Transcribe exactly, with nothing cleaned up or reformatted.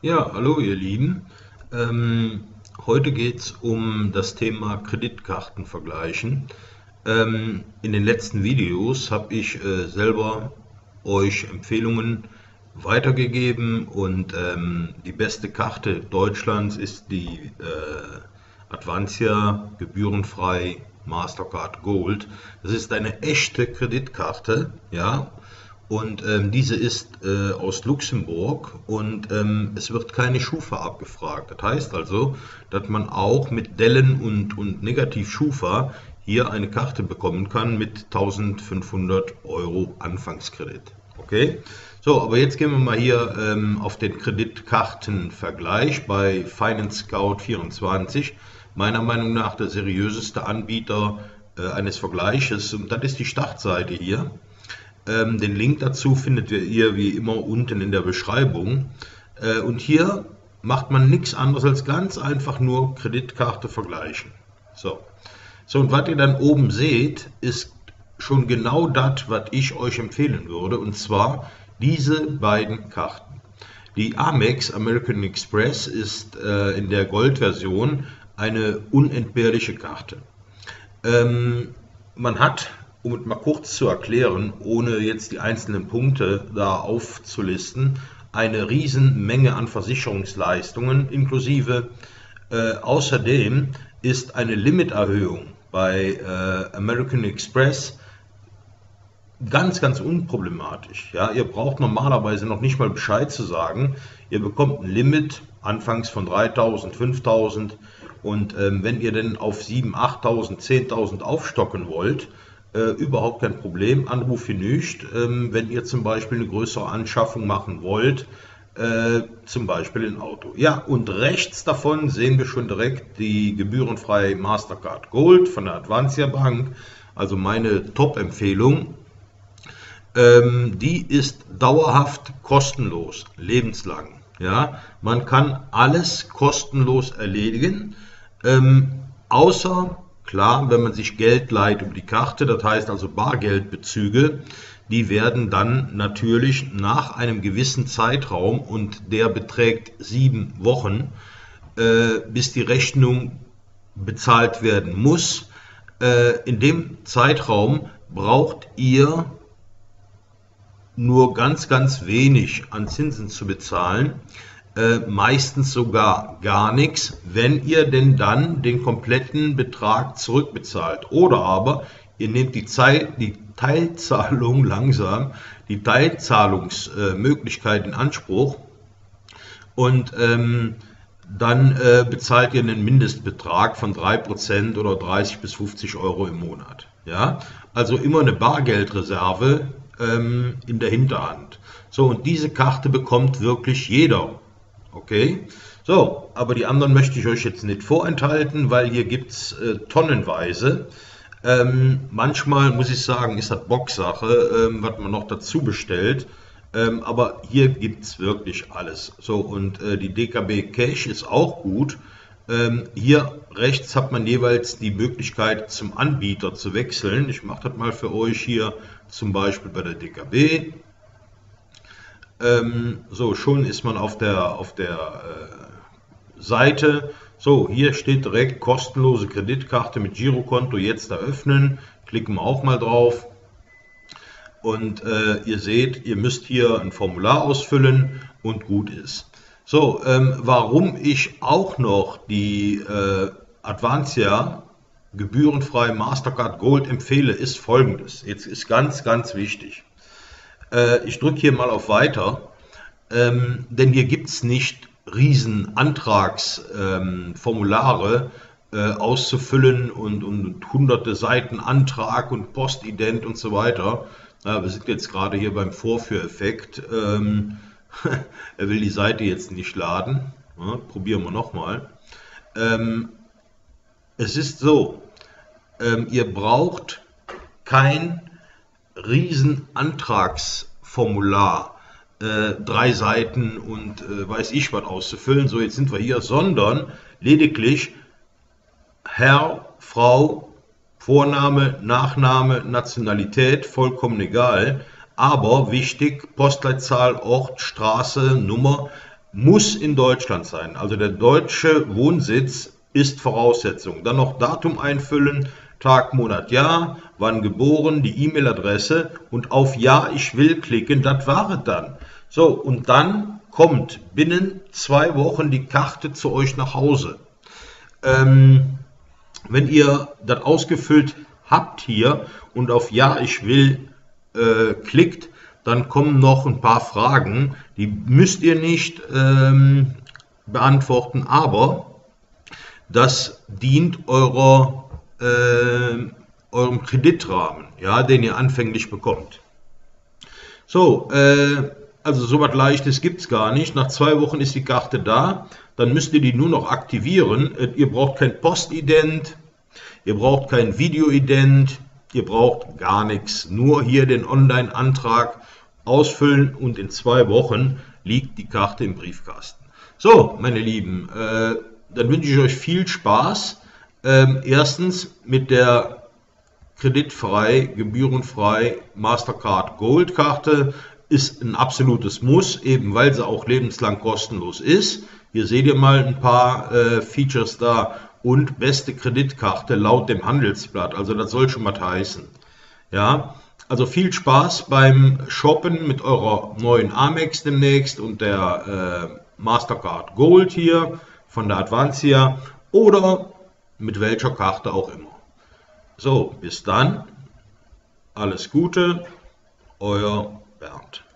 Ja, hallo ihr Lieben. Ähm, heute geht es um das Thema Kreditkarten vergleichen. Ähm, in den letzten Videos habe ich äh, selber euch Empfehlungen weitergegeben und ähm, die beste Karte Deutschlands ist die äh, Advanzia gebührenfrei Mastercard Gold. Das ist eine echte Kreditkarte, ja. Und ähm, diese ist äh, aus Luxemburg und ähm, es wird keine Schufa abgefragt. Das heißt also, dass man auch mit Dellen und, und negativ Schufa hier eine Karte bekommen kann mit eintausendfünfhundert Euro Anfangskredit. Okay, so, aber jetzt gehen wir mal hier ähm, auf den Kreditkartenvergleich bei Finance Scout vierundzwanzig. Meiner Meinung nach der seriöseste Anbieter äh, eines Vergleiches, und das ist die Startseite hier. Den Link dazu findet ihr wie immer unten in der Beschreibung. Und hier macht man nichts anderes als ganz einfach nur Kreditkarte vergleichen. So, so und was ihr dann oben seht, ist schon genau das, was ich euch empfehlen würde. Und zwar diese beiden Karten. Die Amex American Express ist in der Goldversion eine unentbehrliche Karte. Man hat... Um es mal kurz zu erklären, ohne jetzt die einzelnen Punkte da aufzulisten, eine Riesenmenge an Versicherungsleistungen inklusive. Äh, außerdem ist eine Limiterhöhung bei äh, American Express ganz, ganz unproblematisch. Ja? Ihr braucht normalerweise noch nicht mal Bescheid zu sagen. Ihr bekommt ein Limit, anfangs von dreitausend, fünftausend und ähm, wenn ihr denn auf siebentausend, achttausend, zehntausend aufstocken wollt, Äh, überhaupt kein Problem, Anruf genügt, ähm, wenn ihr zum Beispiel eine größere Anschaffung machen wollt, äh, zum Beispiel ein Auto. Ja, und rechts davon sehen wir schon direkt die gebührenfreie Mastercard Gold von der Advanzia Bank, also meine Top-Empfehlung. Ähm, die ist dauerhaft kostenlos, lebenslang. Ja? Man kann alles kostenlos erledigen, ähm, außer... Klar, wenn man sich Geld leiht über die Karte, das heißt also Bargeldbezüge, die werden dann natürlich nach einem gewissen Zeitraum, und der beträgt sieben Wochen, äh, bis die Rechnung bezahlt werden muss. Äh, in dem Zeitraum braucht ihr nur ganz, ganz wenig an Zinsen zu bezahlen. Äh, meistens sogar gar nichts, wenn ihr denn dann den kompletten Betrag zurückbezahlt. Oder aber ihr nehmt die, Zeit, die Teilzahlung langsam, die Teilzahlungsmöglichkeit äh, in Anspruch und ähm, dann äh, bezahlt ihr einen Mindestbetrag von drei Prozent oder dreißig bis fünfzig Euro im Monat. Ja? Also immer eine Bargeldreserve ähm, in der Hinterhand. So, und diese Karte bekommt wirklich jeder. Okay, so, aber die anderen möchte ich euch jetzt nicht vorenthalten, weil hier gibt es äh, tonnenweise. Ähm, manchmal, muss ich sagen, ist das Bocksache, ähm, was man noch dazu bestellt. Ähm, aber hier gibt es wirklich alles. So, und äh, die D K B Cash ist auch gut. Ähm, hier rechts hat man jeweils die Möglichkeit, zum Anbieter zu wechseln. Ich mache das mal für euch hier, zum Beispiel bei der D K B. Ähm, so, schon ist man auf der, auf der äh, Seite. So, hier steht direkt kostenlose Kreditkarte mit Girokonto jetzt eröffnen. Klicken wir auch mal drauf. Und äh, ihr seht, ihr müsst hier ein Formular ausfüllen und gut ist. So, ähm, warum ich auch noch die äh, Advanzia gebührenfrei Mastercard Gold empfehle, ist folgendes. Jetzt ist ganz, ganz wichtig. Ich drücke hier mal auf Weiter, ähm, denn hier gibt es nicht riesen Antragsformulare ähm, äh, auszufüllen und, und hunderte Seiten Antrag und Postident und so weiter. Ja, wir sind jetzt gerade hier beim Vorführeffekt. Ähm, er will die Seite jetzt nicht laden. Ja, probieren wir nochmal. Ähm, es ist so, ähm, ihr braucht kein Riesenantragsformular, äh, drei Seiten und äh, weiß ich was auszufüllen, so jetzt sind wir hier, sondern lediglich Herr, Frau, Vorname, Nachname, Nationalität, vollkommen egal, aber wichtig, Postleitzahl, Ort, Straße, Nummer, muss in Deutschland sein. Also der deutsche Wohnsitz ist Voraussetzung. Dann noch Datum einfüllen, Tag, Monat, Jahr, wann geboren, die E-Mail-Adresse und auf Ja, ich will klicken, das war es dann. So, und dann kommt binnen zwei Wochen die Karte zu euch nach Hause. Ähm, wenn ihr das ausgefüllt habt hier und auf Ja, ich will äh, klickt, dann kommen noch ein paar Fragen, die müsst ihr nicht ähm, beantworten, aber das dient eurer, äh, eurem Kreditrahmen, ja, den ihr anfänglich bekommt. So, äh, also so was Leichtes gibt es gar nicht. Nach zwei Wochen ist die Karte da, dann müsst ihr die nur noch aktivieren. Ihr braucht kein Postident, ihr braucht kein Videoident, ihr braucht gar nichts. Nur hier den Online-Antrag ausfüllen und in zwei Wochen liegt die Karte im Briefkasten. So, meine Lieben, äh, dann wünsche ich euch viel Spaß. Ähm, erstens mit der kreditfrei, gebührenfrei Mastercard Gold Karte ist ein absolutes Muss, eben weil sie auch lebenslang kostenlos ist. Hier seht ihr mal ein paar äh, Features da und beste Kreditkarte laut dem Handelsblatt. Also das soll schon mal heißen. Ja, also viel Spaß beim Shoppen mit eurer neuen Amex demnächst und der äh, Mastercard Gold hier von der Advanzia oder mit welcher Karte auch immer. So, bis dann. Alles Gute, euer Bernd.